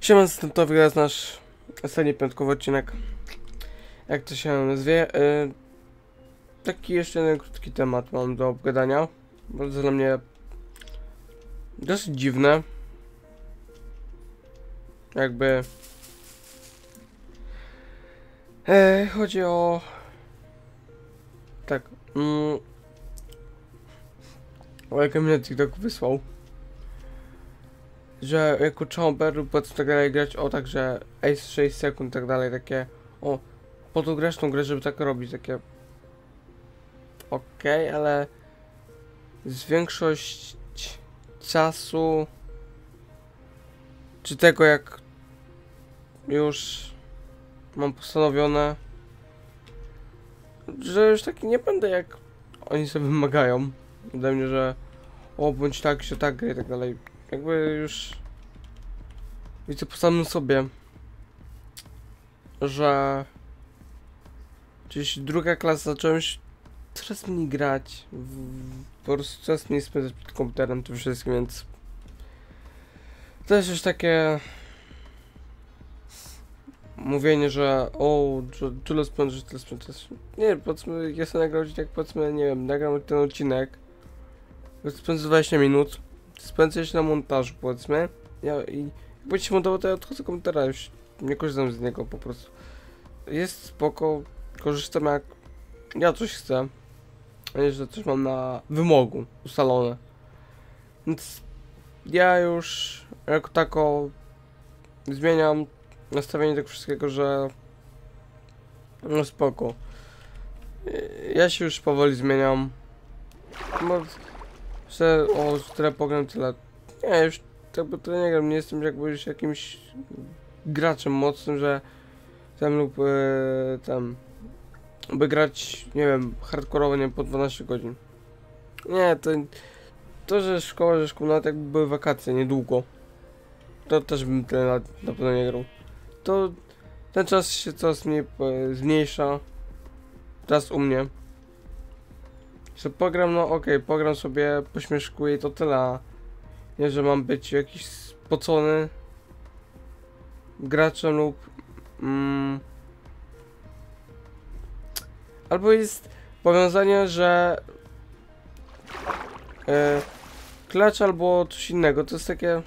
Siema, to wygląda nasz ostatni piątkowy odcinek. Jak to się nazwie? Taki jeszcze jeden krótki temat mam do obgadania. Bardzo dla mnie dosyć dziwne. Jakby... chodzi o... Tak. O jakie mnie TikTok wysłał. Że jako chomper lub po co tak dalej grać, o także ace 6 sekund tak dalej, takie o, po to grasz tą grę, żeby tak robić, takie okej, ale z większość czasu czy tego jak już mam postanowione, że już taki nie będę jak oni sobie wymagają ode mnie, że o, bądź tak, się tak gra i tak dalej. Jakby już widzę po samym sobie, że gdzieś druga klasa zacząłem się coraz mniej grać, po prostu coraz mniej spędzać przed komputerem tym wszystkim, więc to jest już takie mówienie, że o, tyle spędzasz, tyle spędzasz. Nie, powiedzmy, ja sobie nagrałem, jak powiedzmy, nie wiem, nagram ten odcinek, spędzę 20 minut. Spędzę się na montażu, powiedzmy. Ja, i jakby się montował, to ja odchodzę komputera, już nie korzystam z niego po prostu. Jest spoko, korzystam jak ja coś chcę, a nie, że coś mam na wymogu ustalone. Więc ja już jako tako zmieniam nastawienie tego wszystkiego, że no spoko. Ja się już powoli zmieniam. Że o, tyle pogram, tyle. Nie, już tak by tyle nie gram, nie jestem jakby już jakimś graczem mocnym, że tam lub tam by grać, nie wiem, hardkorowo, nie wiem, po 12 godzin. Nie, to że szkoła, nawet jakby były wakacje niedługo, to też bym tyle na pewno nie grał. To ten czas się coraz mniej zmniejsza, teraz u mnie. Że pogram, no okej, pogram sobie, pośmieszkuję i to tyle. Nie, że mam być jakiś spocony graczem lub... albo jest powiązanie, że... klacz albo coś innego, to jest takie...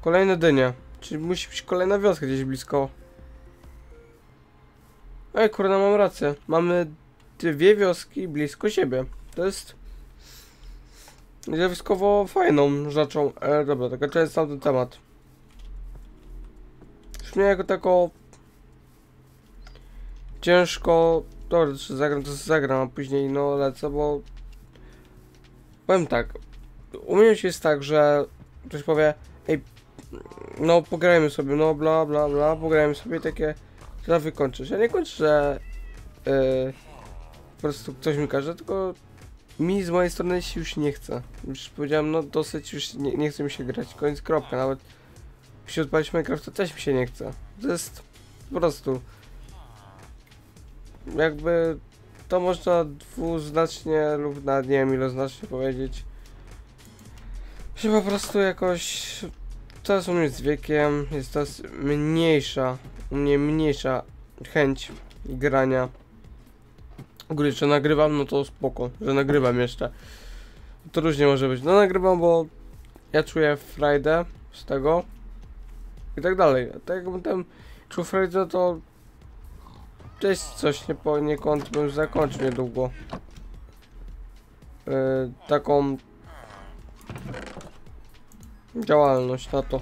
Kolejne dynie, czyli musi być kolejna wioska gdzieś blisko. Ej, kurna, mam rację. Mamy dwie wioski blisko siebie. To jest zjawiskowo fajną rzeczą. Dobra, taka to jest tamten temat. Już mnie jako tako ciężko. Dobra, to zagram, a później no lecę, bo powiem tak. U mnie jest tak, że ktoś powie, ej, no pograjmy sobie, no bla bla bla, pograjmy sobie takie. Trzeba wykończyć. Ja nie kończę, że po prostu ktoś mi każe, tylko mi z mojej strony się już nie chce. Już powiedziałem, no dosyć już nie chce mi się grać. Koniec, kropka. Nawet jeśli odpalić Minecraft, to też mi się nie chce. To jest po prostu jakby to można dwuznacznie lub na nie wiem iloznacznie powiedzieć. Że po prostu jakoś teraz u mnie z wiekiem jest teraz mniejsza. U mnie mniejsza chęć grania. Ogólnie, czy nagrywam, no to spoko, że nagrywam jeszcze. To różnie może być. No nagrywam, bo ja czuję frajdę z tego i tak dalej. A tak jakbym tam czuł frajdę, to też coś nie poniekąd bym zakończył niedługo. Taką działalność na to.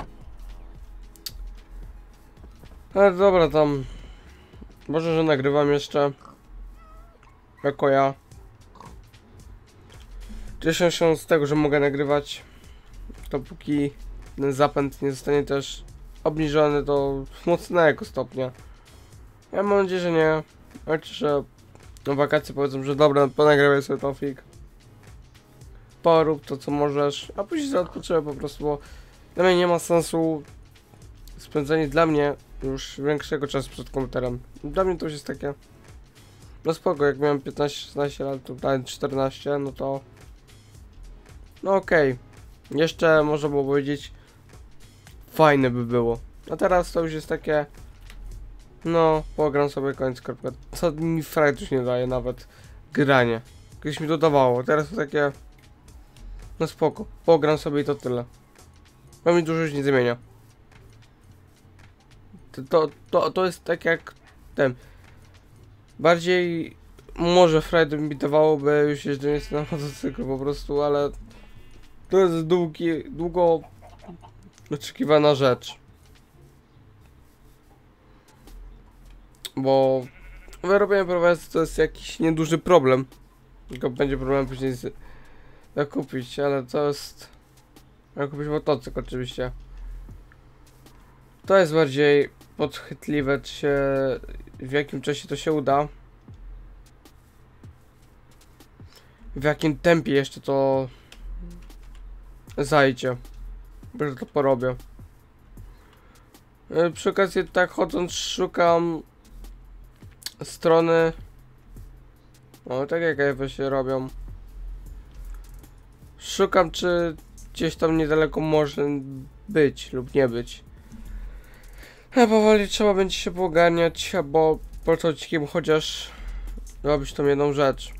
Ale dobra, tam może, że nagrywam jeszcze jako ja. Cieszę się z tego, że mogę nagrywać. Dopóki ten zapęd nie zostanie też obniżony do mocnego stopnia. Ja mam nadzieję, że nie. Znaczy, że na wakacje powiedzą, że dobra, ponagrywaj sobie to fik. Porób to, co możesz, a później sobie odpoczywaj po prostu, bo dla mnie nie ma sensu spędzenie dla mnie już większego czasu przed komputerem. Dla mnie to już jest takie no spoko, jak miałem 15-16 lat, to dałem 14, no to No okej. Jeszcze można było powiedzieć, fajne by było. A teraz to już jest takie, no pogram sobie, koniec, kropka. Co mi frajdy już nie daje nawet granie. Kiedyś mi to dawało, teraz to takie, no spoko, pogram sobie i to tyle. No mi dużo już nie zmienia. To jest tak jak ten. Bardziej może frajdy mi dawałoby już jeżdżenie jest na motocyklu po prostu, ale to jest długo oczekiwana rzecz. Bo wyrobienie prowadzi to jest jakiś nieduży problem. Tylko będzie problem później zakupić, ale to jest... Kupić motocykl oczywiście. To jest bardziej podchwytliwe, czy się... w jakim czasie to się uda. W jakim tempie jeszcze to... zajdzie. Że to porobię. Przy okazji tak chodząc szukam... strony... No tak jak właśnie robią. Szukam, czy gdzieś tam niedaleko może być lub nie być. A powoli trzeba będzie się pogarniać, albo prococikiem chociaż robić tą jedną rzecz.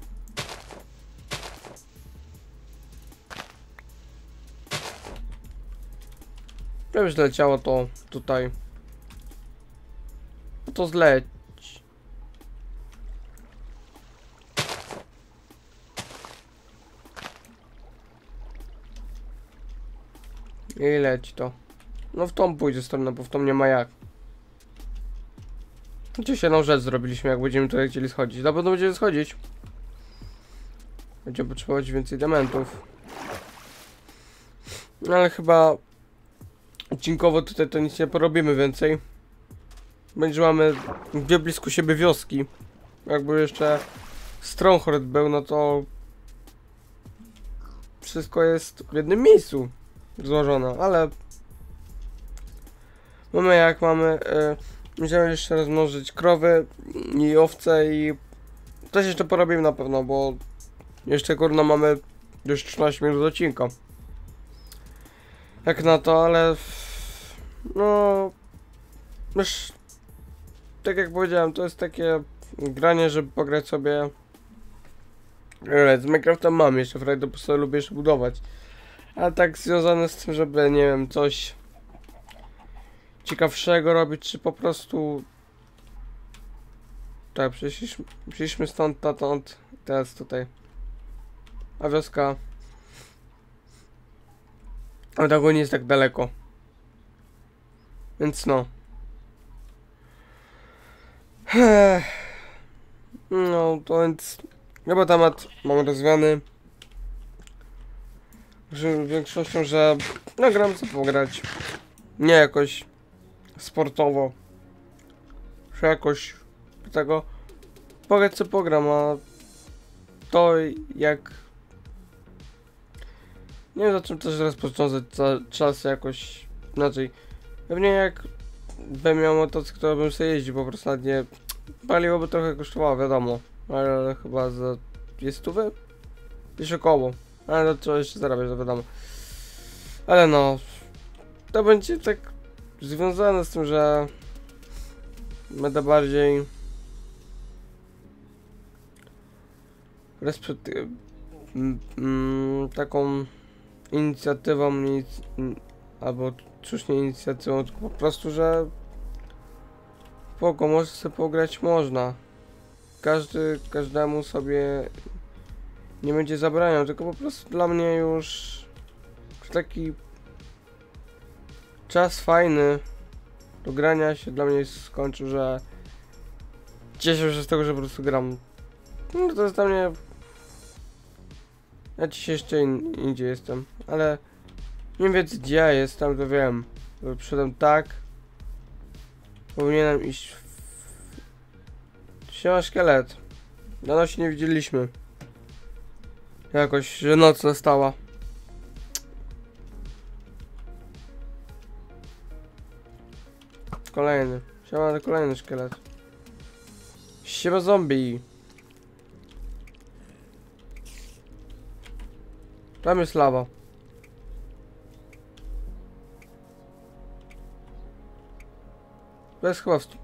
Gdyby zleciało to tutaj. To zleć. I leci to. No w tą pójdzie stronę, bo w tą nie ma jak. Gdzieś jedną rzecz zrobiliśmy, jak będziemy tutaj chcieli schodzić. Na pewno będziemy schodzić. Będziemy potrzebować więcej diamentów. No ale chyba... odcinkowo tutaj to nic nie porobimy więcej. Będzie mamy dwie blisko siebie wioski. Jakby jeszcze Stronghold był, no to... wszystko jest w jednym miejscu złożone, ale... mamy jak mamy... Musimy jeszcze rozmnożyć krowy i owce i... coś jeszcze porobimy na pewno, bo... jeszcze kurno mamy już 13 minut odcinka. Jak na to, ale... no... już... tak jak powiedziałem, to jest takie... granie, żeby pograć sobie... z Minecrafta mam jeszcze frajdę, po sobie lubię jeszcze budować. Ale tak związane z tym, żeby, nie wiem, coś... ciekawszego robić, czy po prostu... tak, przyszliśmy stąd, dotąd, teraz tutaj. A wioska... ale tego nie jest tak daleko. Więc no. No to więc... chyba temat mamy rozwiany. Że większością, że... no gram co pograć. Nie jakoś... sportowo. Że jakoś... tego... pograć co pogram, a... to jak... nie wiem, za czym też rozpocząć czas jakoś inaczej. Pewnie jak bym miał motocykl, to bym sobie jeździł po prostu na dnie. Paliwo by trochę kosztowało, wiadomo. Ale chyba za 200 zł? Gdzieś około. Ale to trzeba jeszcze zarabiać, to wiadomo. Ale no... to będzie tak związane z tym, że... będę bardziej... taką... inicjatywą, albo cóż, nie inicjatywą, tylko po prostu, że może sobie pograć można. Każdemu sobie nie będzie zabraniał, tylko po prostu dla mnie już taki czas fajny do grania się dla mnie skończył, że cieszę się z tego, że po prostu gram. No to jest dla mnie... ja dzisiaj jeszcze indziej jestem, ale nie wiem gdzie ja jestem, to wiem. Przyszedłem tak. Powinienem iść w... siema szkielet. Dawno się nie widzieliśmy. Jakoś, że noc nastała. Kolejny. Siema, kolejny szkielet. Siema zombie. Tam jest lawa. Bez chłopstw.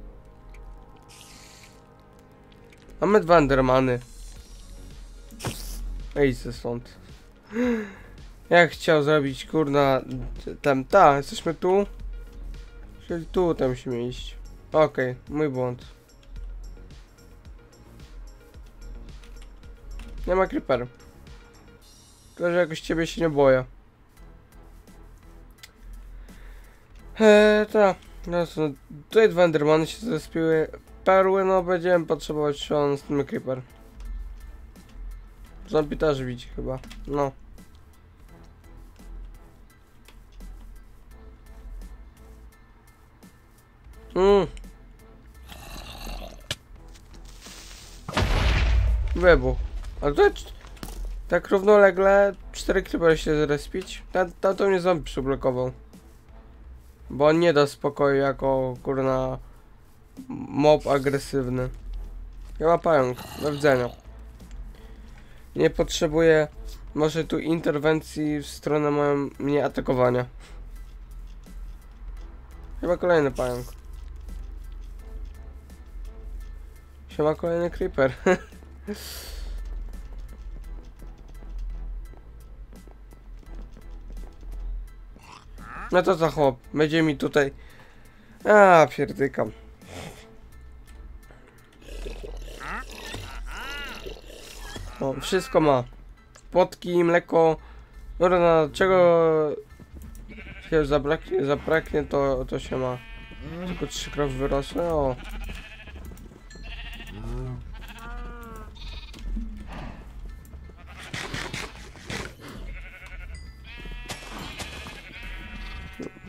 Mamy dwa endermany. Ej, ze stąd. Jak chciał zrobić, kurna, tam, ta, jesteśmy tu. Czyli tu, tam musimy iść. Okej, mój błąd. Nie ma creeper. Tylko, że jakoś ciebie się nie boję. Ta. No co, no, tutaj dwa endermany się zespiły. Perły, no będziemy potrzebować się z tym creeper. Zombie też widzi chyba, no. Wybuch. A tutaj tak równolegle 4 creepery się zrespić. To mnie zombie przyblokował. Bo on nie da spokoju jako kurna mob agresywny. Ja ma pająk, do widzenia. Nie potrzebuję może tu interwencji w stronę mnie atakowania. Chyba kolejny pająk. Siema, kolejny creeper. No to za chłop, będzie mi tutaj... A, pierdykam. O, wszystko ma. Płotki, mleko. Dobra, no, czego się zabraknie, to się ma. Tylko 3 krowy wyrosły, o.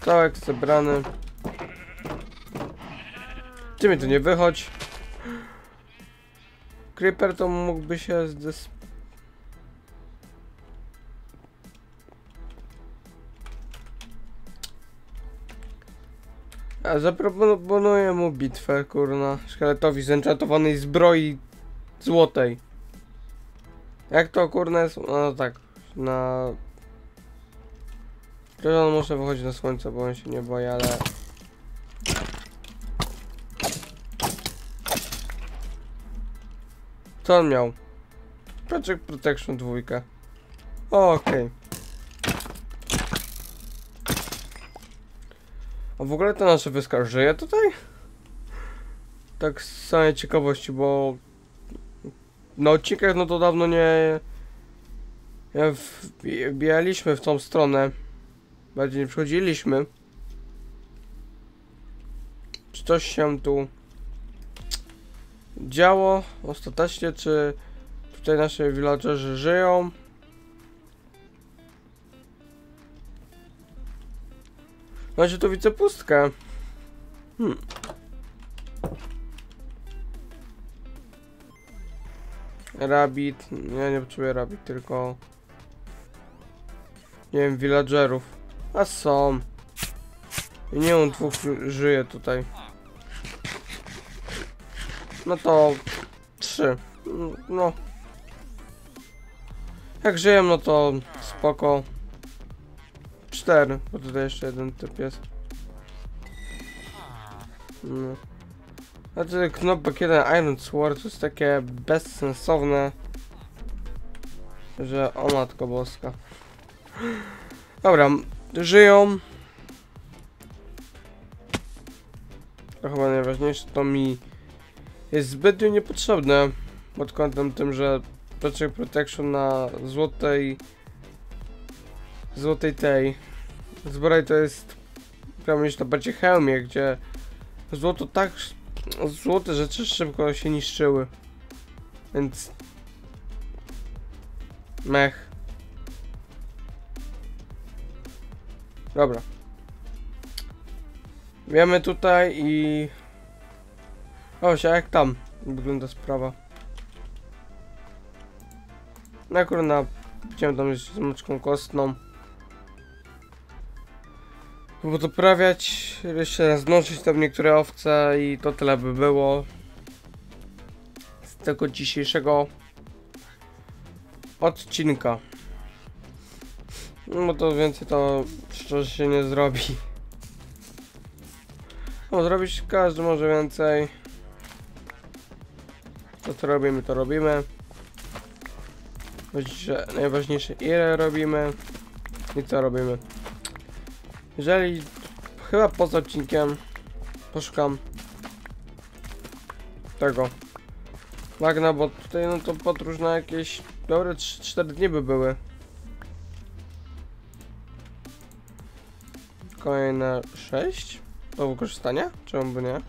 Całek zebrany. Ty mi tu nie wychodź. Creeper to mógłby się A zaproponuję mu bitwę, kurna. Szkieletowi z enchantowanej zbroi złotej. Jak to, kurna, jest? No tak, na... Tylko on muszę wychodzić na słońce, bo on się nie boi, ale... Co on miał? Project Protection 2. Okej. A w ogóle to nasza wioska żyje tutaj? Tak z samej ciekawości, bo... Na odcinkach no to dawno nie... Wbijaliśmy w tą stronę. Bardziej nie przychodziliśmy. Czy coś się tu działo ostatecznie, czy tutaj nasze villagerzy żyją? No się tu widzę pustkę. Rabbit, ja nie potrzebuję rabbit, tylko nie wiem, villagerów. A są. Nie, on dwóch żyje tutaj. No to 3. No. Jak żyję, no to spoko. 4. Bo tutaj jeszcze jeden typ jest. No. A tutaj knopek jeden Iron Sword to jest takie bezsensowne. Że o matko boska. Dobra. Żyją. To chyba najważniejsze, to mi jest zbytnio niepotrzebne pod kątem tym, że Project Protection na złotej tej zbroi to jest prawie na bardziej hełmie, gdzie złoto tak, złote rzeczy szybko się niszczyły, więc mech. Dobra. Wiemy tutaj i... O, się jak tam wygląda sprawa. No kurna, chciałem tam z moczką kostną. Bo doprawiać, jeszcze raz znosić tam niektóre owce i to tyle by było. Z tego dzisiejszego odcinka. No to więcej to szczerze się nie zrobi. Można zrobić, każdy może więcej. To co robimy, to robimy. Że najważniejsze, ile robimy i co robimy. Jeżeli chyba poza odcinkiem poszukam tego magna, bo tutaj no to podróż na jakieś dobre 3-4 dni by były. Kolejna 6 do wykorzystania? Czemu by nie?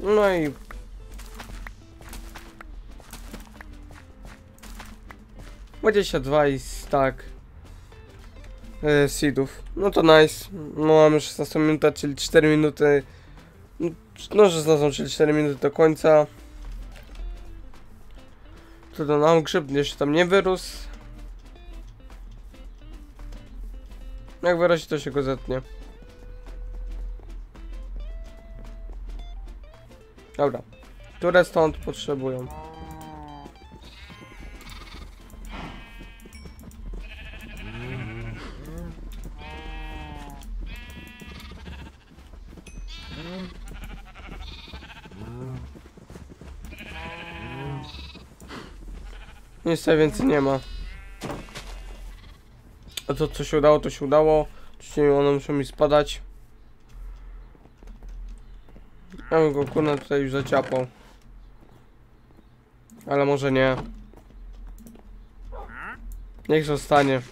No i dwadzieścia dwa i stack seedów. No to nice. No mamy 16 minuta, czyli 4 minuty. No 16, czyli 4 minuty do końca. To nam grzyb jeszcze tam nie wyrósł. Jak wyrośnie, to się go zetnie. Dobra, które stąd potrzebują? Nic tutaj więcej nie ma. A to co się udało, to się udało. Oczywiście one muszą mi spadać. Ja bym go kurna tutaj już zaciapał. Ale może nie. Niech zostanie.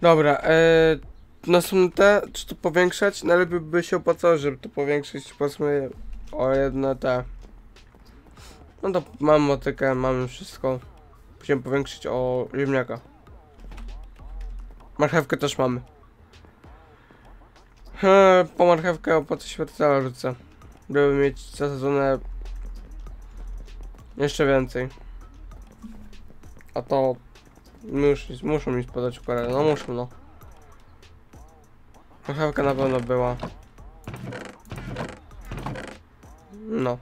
Dobra, następne, czy to powiększać? Najlepiej by się opłacało, żeby to powiększyć, powiedzmy o jedne te. No to mam motykę, mamy wszystko. Musimy powiększyć o ziemniaka. Marchewkę też mamy. Po marchewkę opłacę świercela rzucę, żeby mieć zasadzone jeszcze więcej. A to muszą mi spadać korele, no muszą no. Marchewka na pewno była. No.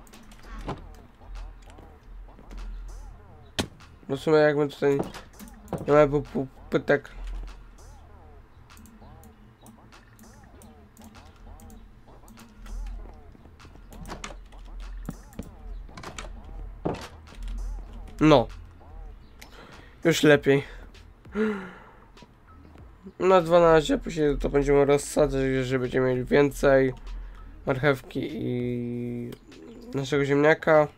No w sumie jakby tutaj nie ma pytek. No. Już lepiej. Na 12, później to będziemy rozsadzać, że będziemy mieli więcej marchewki i naszego ziemniaka.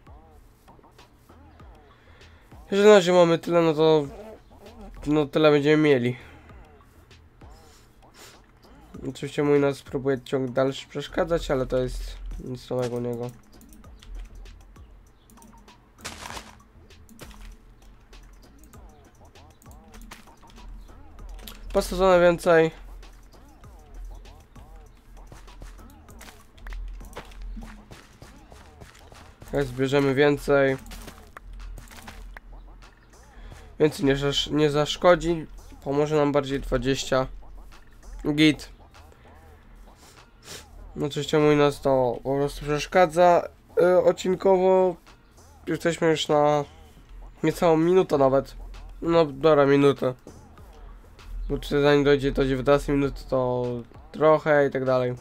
Jeżeli na razie mamy tyle, no to no tyle będziemy mieli. Oczywiście mój nas próbuje ciąg dalszy przeszkadzać, ale to jest nic nowego u niego. Posadzone więcej. Tak, zbierzemy więcej. Więcej nie zaszkodzi. Pomoże nam bardziej 20. Git. No oczywiście mój nas to po prostu przeszkadza. Odcinkowo jesteśmy już na niecałą minutę nawet. No dobra, minutę. Bo czy zanim dojdzie do 19 minut, to trochę i tak dalej.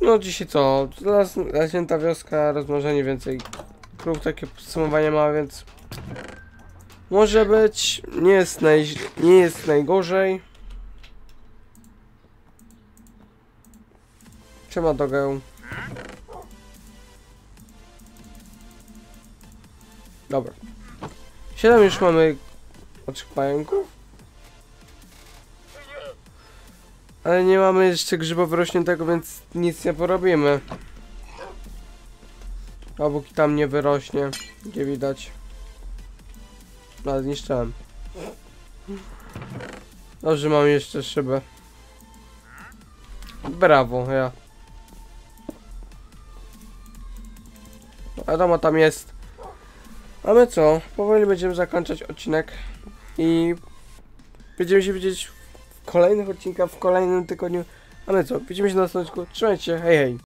No dzisiaj co? Zaśnięta wioska, rozmnożenie więcej krów, takie podsumowanie ma, więc może być, nie jest najgorzej. Trzyma dogę. Dobra. 7 już mamy. Oczek pająków? Ale nie mamy jeszcze grzyba wyrośniętego, więc nic nie porobimy. Obok tam nie wyrośnie, gdzie widać. Ale zniszczyłem. Dobrze, mam jeszcze szybę. Brawo, ja. Wiadomo, tam jest. A my co? Powoli będziemy zakończać odcinek. I będziemy się widzieć w kolejnych odcinkach, w kolejnym tygodniu. A my co? Widzimy się na następnym odcinku. Trzymajcie się, hej hej!